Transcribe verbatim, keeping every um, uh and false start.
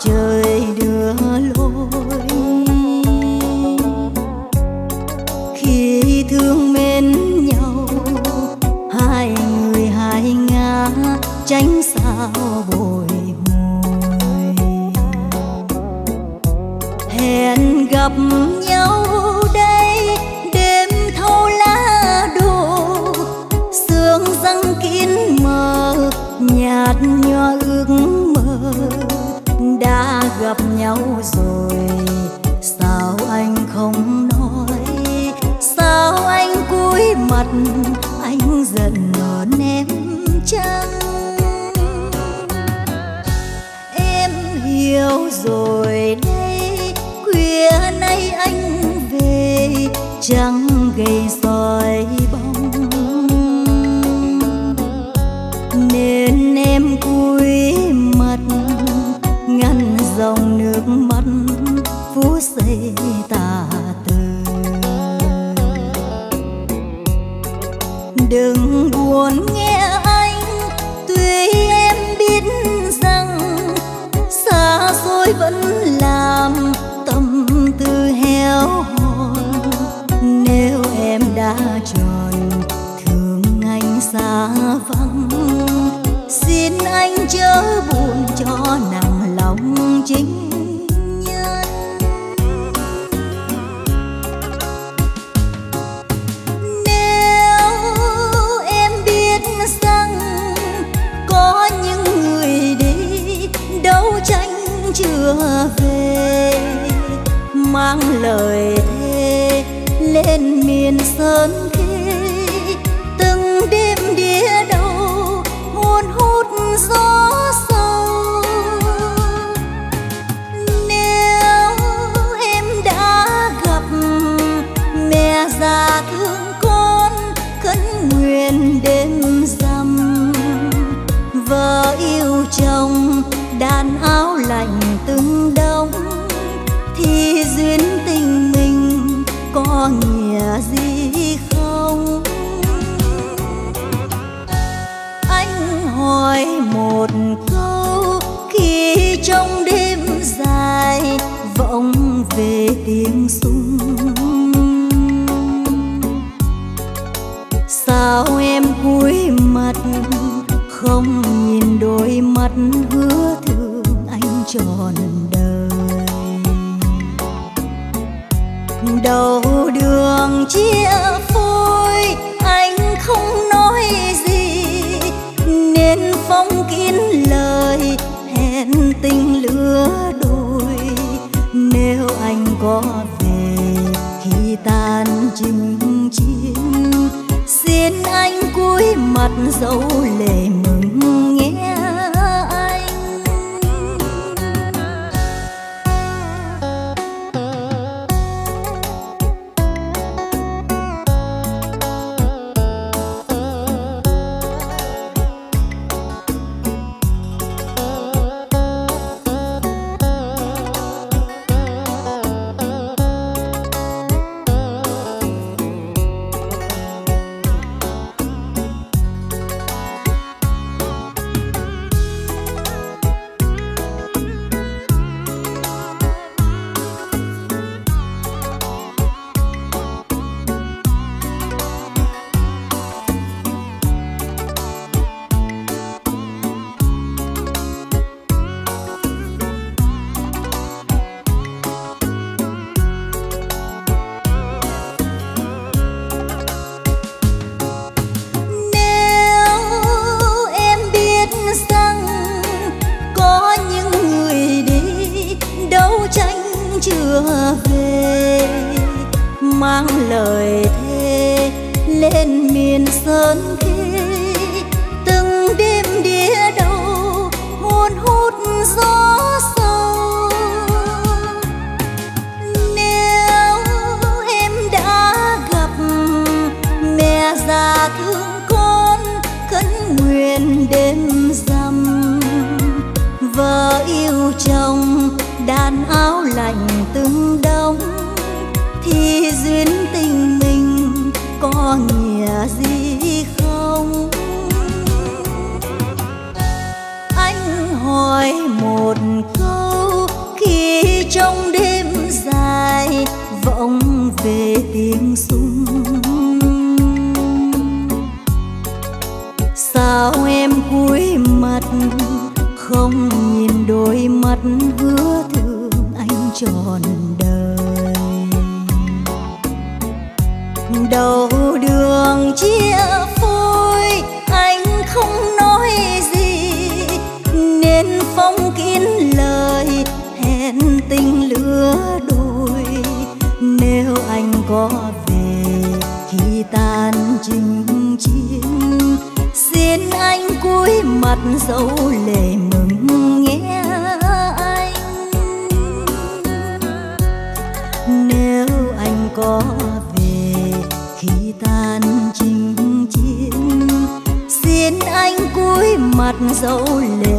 trời đưa lối. Khi thương mến nhau, hai người hai ngã tránh sao bồi hồi. Hẹn gặp nhau đây đêm thâu lá đổ, sương răng kín mờ nhạt nhòa ước mơ. Đã gặp nhau rồi sao anh không nói, sao anh cúi mặt anh giận hờn em chăng? Em hiểu rồi đây, khuya nay anh về chẳng gây soi bóng, nên em cúi mặt ngăn dòng nước mắt phút giây tà từ. Đừng buồn nghe anh, tuy em biết rằng xa xôi vẫn làm tâm tư héo hon. Nếu em đã tròn thương anh xa vắng, xin anh chớ buồn cho nặng lòng chính nhân. Nếu em biết rằng có những người đi đấu tranh chưa về, mang lời thề lên miền sơn khê, từng đêm đĩa đâu hút gió sâu. Nếu em đã gặp mẹ già thương con khấn nguyện đêm rằm, vợ yêu chồng đàn áo lạnh từng đông, thì duyên tình mình có nghĩa gì không? Hỏi một câu khi trong đêm dài vọng về tiếng súng, sao em cúi mặt không nhìn đôi mắt hứa thương anh trọn đời? Đầu đường chia phôi anh không nói gì, nên phong kín lời hẹn tình lứa đôi. Nếu anh có về khi tan chinh chiến, xin anh cúi mặt dấu lệ mừng nghe anh. Một câu trong đêm dài vọng về tiếng súng. Sao em cúi mặt không nhìn đôi mắt hứa thương anh trọn đời. Đầu đường chia phôi anh không nói gì nên phong kín lời hẹn tình lứa đôi. Nếu anh có về khi tan chinh chiến, xin anh cúi mặt dấu lệ mừng nghe anh. Nếu anh có về khi tan chinh chiến, xin anh cúi mặt dấu lệ